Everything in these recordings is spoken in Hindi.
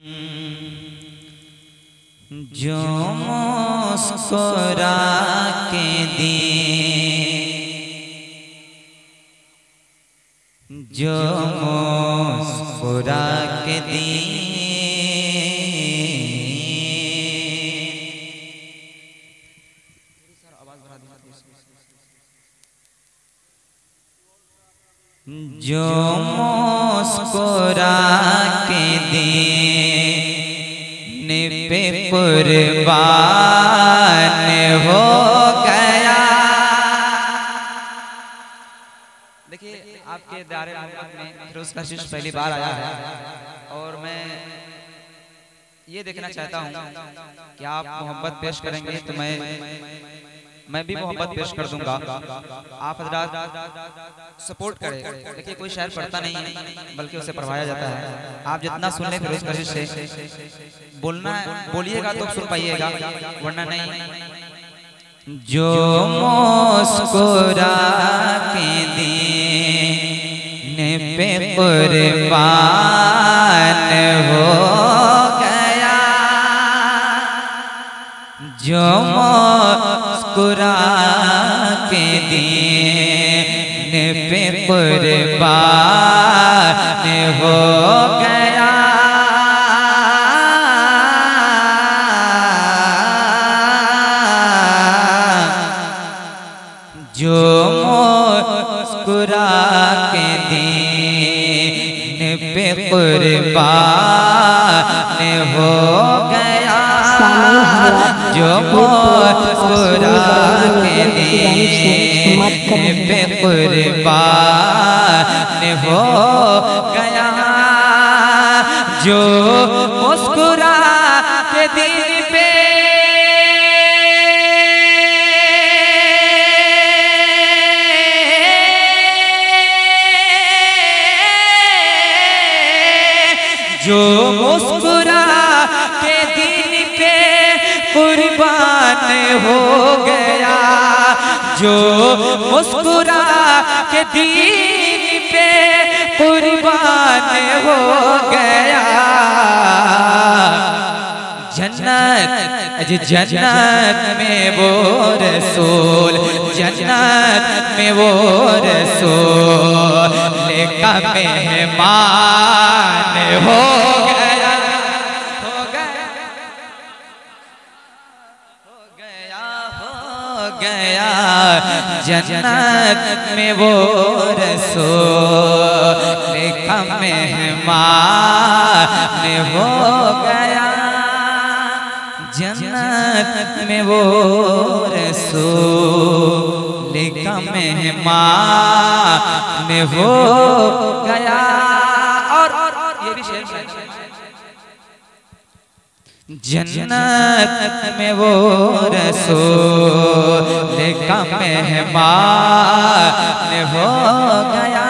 जो मुस्कुरा के दी, जो मुस्कुरा के दी, जो मुस्कुरा के दी पे कुर्बान हो गया। देखिए आपके दायरे में फिरोज काशिश पहली बार आया है और मैं ये देखना चाहता हूँ कि आप मोहब्बत पेश करेंगे तो मैं भी मोहब्बत पेश कर दूंगा। आप हजरात सपोर्ट करें। देखिए कोई शायर पढ़ता नहीं है बल्कि उसे पढ़वाया जाता है। आप जितना सुन लें फिरोज काशिश से बोलना बोलिएगा तो सुन पाइएगा, वरना नहीं। जो मुस्कुरा के देने पे कुर्बान हो गया, जो मुस्कुरा के देने पे कुर्बान हो गया। जो मुस्कुरा के देने पे कुर्बान हो गया, जो मुस्कुरा के देने पे कुर्बान हो गया, जो मुस्कुरा के देने पे जो मुस्कुरा के दिन पे कुर्बान हो गया, जो मुस्कुरा के दिन पे कुर्बान हो गया। जन्नत जन्नत में वो रसूल, जन्नत में वो रसूल का मेहमान हो गया, हो गया, हो गया, हो गया। जन्नत में वो रसूल का मेहमान हो गया, जन्नत में वो रसूल का मेहमान में हो गया। और ये भी शेर, जन्नत में वो रसूल का मेहमान हो गया।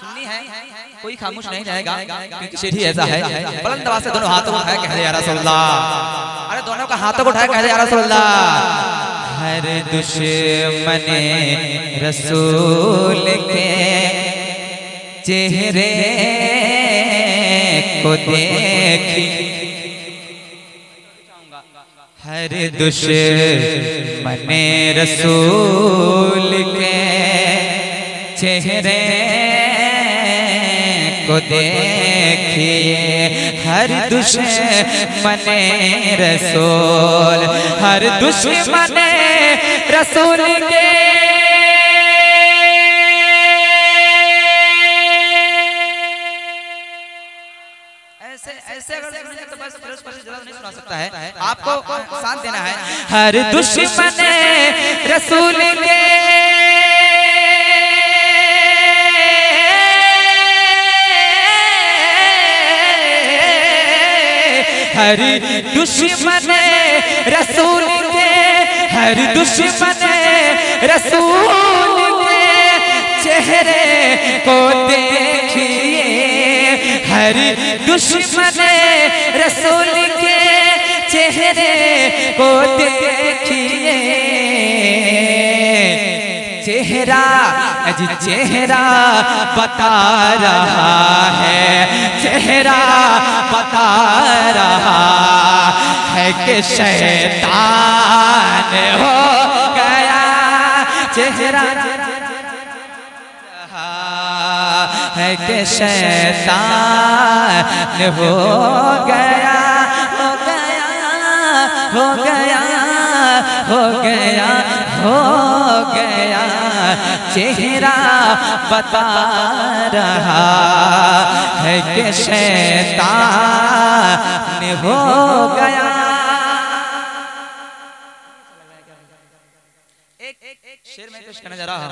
सुननी है, कोई खामोश नहीं रहेगा क्योंकि शेर ही ऐसा है। बुलंद आवाज से दोनों हाथों को उठाया कह दे या रसूल अल्लाह। अरे दोनों का हाथों को उठाया कह दे या रसूल अल्लाह। हर दुश्मन रसूल के चेहरे को देखी, हर दुश्मन रसूल के चेहरे को देखिए, हर दुश्मन रसूल, हर दुश्मन रसूल के ऐसे ऐसे अगर सुनेंगे तो बस नहीं सुना सकता है, आपको साथ देना है। हर दुश्मन रसूल के हर दुश्मन रसूल के, हर दुश्मन रसूल के चेहरे को देखिए, हर दुश्मन रसूल के चेहरे को देखिए, चेहरा अजी चेहरा बता रहा है, चेहरा बता रहा है कि शैतान हो गया, चेहरा है कि शैतान हो गया, हो गया, हो गया, हो गया, हो गया। चेहरा बता रहा है कि शैतान हो गया। शेर में कुछ कहना जा रहा है।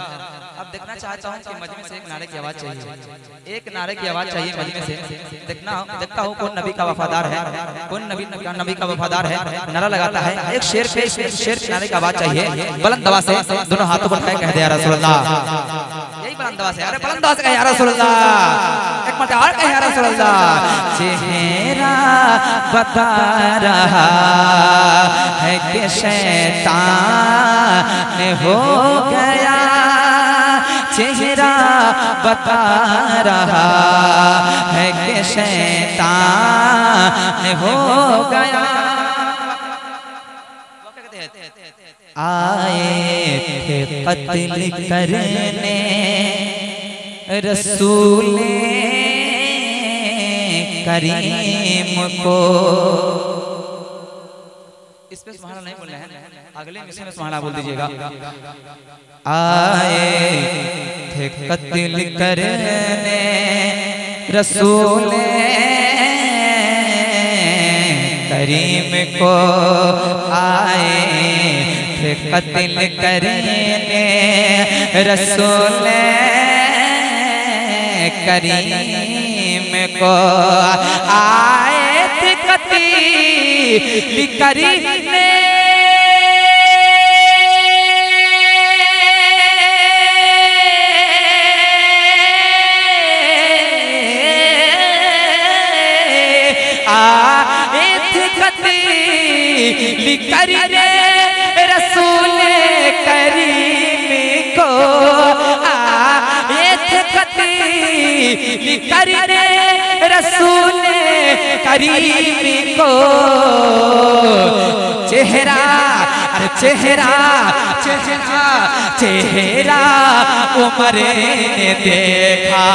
अब देखना चाहता हूँ कि मजमे से एक नारे की आवाज चाहिए, एक नारे की आवाज चाहिए मजमे से। देखना देखता हूँ कौन नबी का वफादार है, कौन नबी का वफादार है, नारा लगाता है। एक शेर पे शेर के नारे की आवाज चाहिए बुलंद आवाज से, दोनों हाथों पर कह दे या रसूल अल्लाह, यही बुलंद आवाज है। अरे बुलंद आवाज से कह या रसूल अल्लाह, एक मत और कह या रसूल अल्लाह। चेहरा बता रहा है कि शैतान हो गया, चेहरा बता रहा है कि शैतान हो गया। आए थे कत्ल करने रसूल करीम को, इस पे सुभान नहीं बोलना है, अगले मिशन में सुभान बोल दीजिएगा। आए थे कत्ल करने रसूल करीम को, आए थे कत्ल करने रसूल करीम को, आए थे कत्ल करने रसूल करीम को, आए थे कत्ल करने रसूल करीम को। चेहरा अरे चेहरा चेहरा चेहरा उमर ने देखा,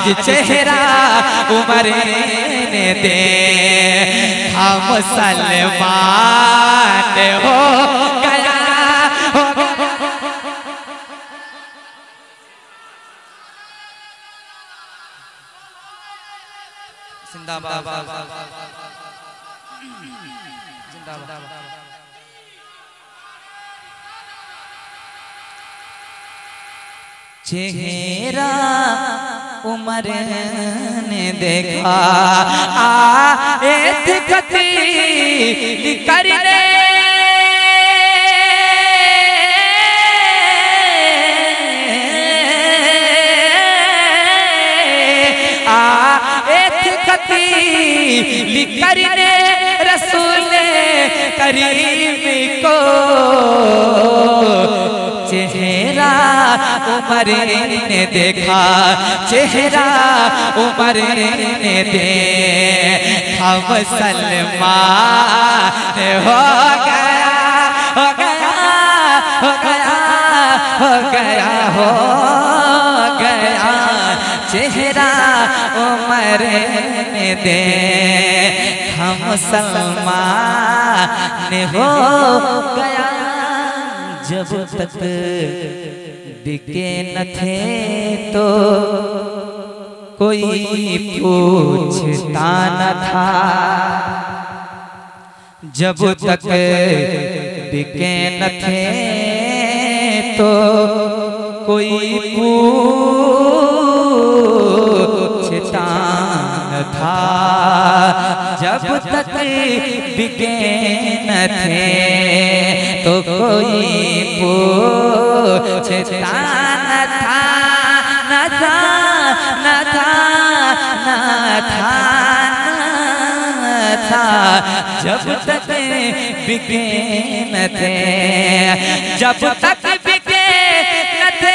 अजी चेहरा उमर ने देखा, मुसलमान हो गया, हो गया। जिंदाबाद जिंदाबाद। चेहरा उमर ने देखा, आए थे कत्ल करने रसूल करीम को। चेहरा उमर ने देखा, चेहरा उमर ने देखा, मुसलमान हो गया, हो गया, हो गया, हो गया, हो गया। चेहरा उमर ने देखा, मुसलमान हो गया। जब तक बिके न थे तो कोई पूछता न था, जब तक बिके न थे तो कोई पूछता न था, जब तक बिके न थे तो कोई पूछता न था, न था, न था, न था, न था, जब तक बिके न थे, जब तक बिके न थे।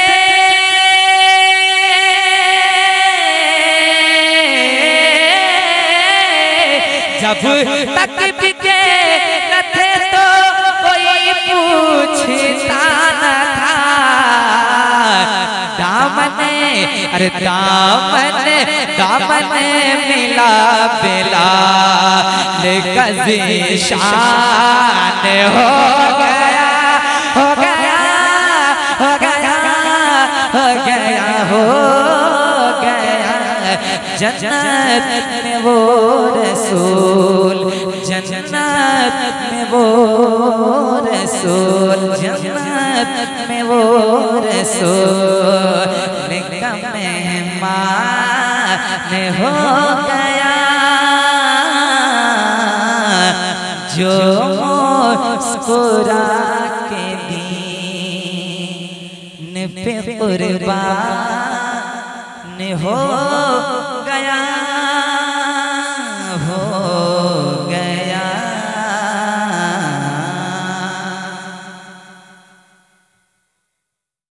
जब तक बिके न थे तो कोई पूछता न था। दामने अरे दामने दामने मिला बेला शान हो गया हो गया हो गया हो गया। जन्नत में वो रसूल जन्नत में वो रसूल जन्नत में वो रसूल मेहमान हो गया जो मुस्कुरा के दीन पे कुर्बान हो